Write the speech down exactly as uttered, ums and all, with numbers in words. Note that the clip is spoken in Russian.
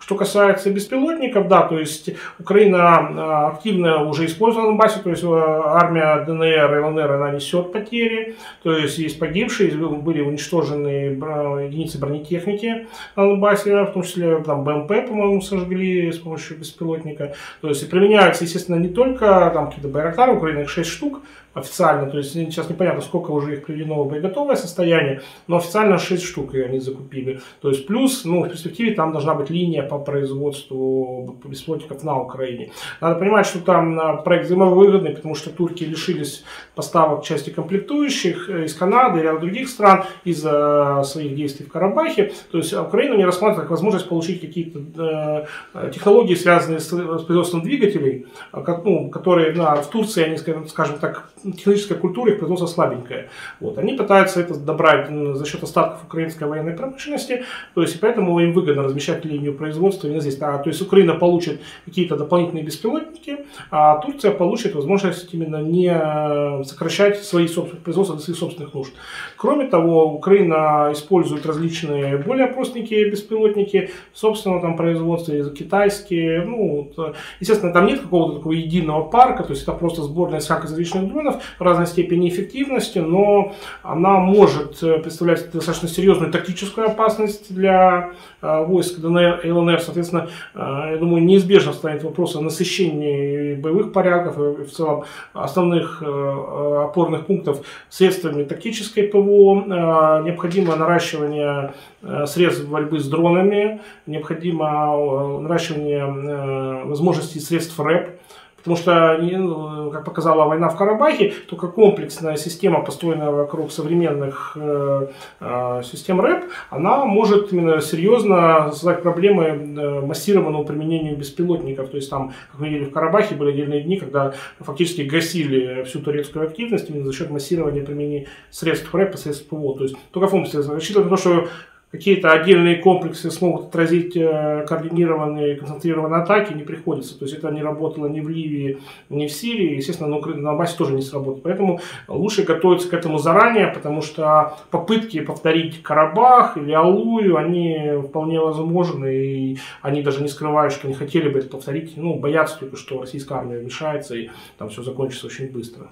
Что касается беспилотников, да, то есть Украина активно уже использовала в Донбассе, то есть армия ДНР и ЛНР, она несет потери, то есть есть погибшие, были уничтожены единицы бронетехники на Донбассе, в том числе там, Бэ Эм Пэ, по-моему, сожгли с помощью беспилотника, то есть применяются, естественно, не только там какие-то Байрактары, Украина их шесть штук официально, то есть сейчас непонятно, сколько уже их приведено в боеготовое состояние, но официально шесть штук и они закупили, то есть плюс, ну, в перспективе там должна быть линия по производству беспилотников на Украине. Надо понимать, что там проект взаимовыгодный, потому что турки лишились поставок части комплектующих из Канады и ряда других стран из-за своих действий в Карабахе. То есть Украина не рассматривает как возможность получить какие-то технологии, связанные с производством двигателей, которые на, в Турции, они, скажем так, техническая культура их производства слабенькая. Вот. Они пытаются это добрать за счет остатков украинской военной промышленности, то есть и поэтому им выгодно размещать линию производства здесь. А, то есть Украина получит какие-то дополнительные беспилотники, а Турция получит возможность именно не сокращать свои собственные производства для своих собственных нужд. Кроме того, Украина использует различные более простенькие беспилотники собственного там производства, китайские. Ну, естественно, там нет какого-то такого единого парка, то есть это просто сборная всяких различных дронов разной степени эффективности, но она может представлять достаточно серьезную тактическую опасность для войск ДНР и ЛНР. Соответственно, я думаю, неизбежно станет вопрос о насыщении боевых порядков и в целом основных опорных пунктов средствами тактической ПВО. Необходимо наращивание средств борьбы с дронами, необходимо наращивание возможностей средств РЭП. Потому что, как показала война в Карабахе, только комплексная система, построенная вокруг современных систем РЭП, она может именно серьезно создать проблемы массированному применению беспилотников. То есть там, как мы видели в Карабахе, были отдельные дни, когда фактически гасили всю турецкую активность именно за счет массирования применения средств РЭП и средств ПВО. То есть только функция, рассчитывая на то, что какие-то отдельные комплексы смогут отразить координированные, концентрированные атаки, не приходится. То есть это не работало ни в Ливии, ни в Сирии. Естественно, на Донбассе тоже не сработает. Поэтому лучше готовиться к этому заранее, потому что попытки повторить Карабах или Алую, они вполне возможны. И они даже не скрывают, что не хотели бы это повторить. Ну, боятся только, что российская армия вмешается и там все закончится очень быстро.